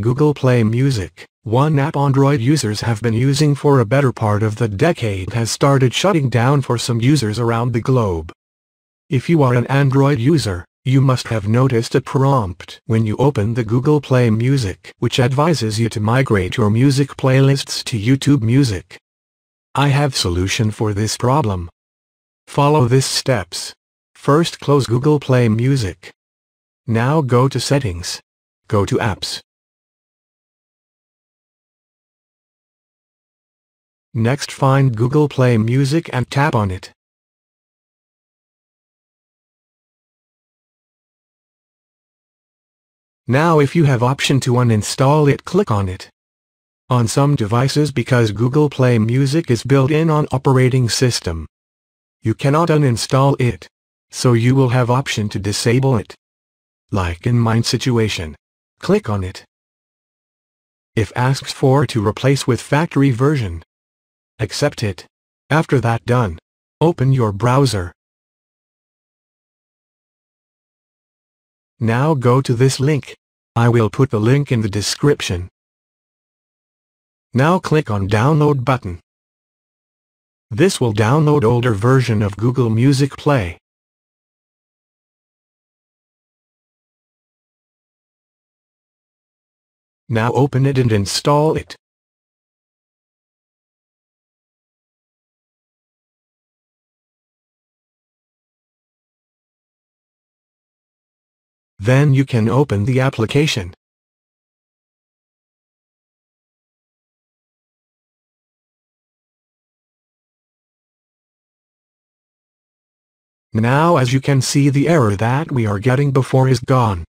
Google Play Music, one app Android users have been using for a better part of the decade, has started shutting down for some users around the globe. If you are an Android user, you must have noticed a prompt when you open the Google Play Music, which advises you to migrate your music playlists to YouTube Music. I have solution for this problem. Follow these steps. First, close Google Play Music. Now go to Settings. Go to Apps. Next, find Google Play Music and tap on it. Now if you have option to uninstall it, click on it. On some devices, because Google Play Music is built in on operating system, you cannot uninstall it, so you will have option to disable it. Like in mine situation, click on it. If asked for to replace with factory version, accept it. After that done, open your browser. Now go to this link. I will put the link in the description. Now click on Download button. This will download older version of Google Music Play. Now open it and install it. Then you can open the application. Now as you can see, the error that we are getting before is gone.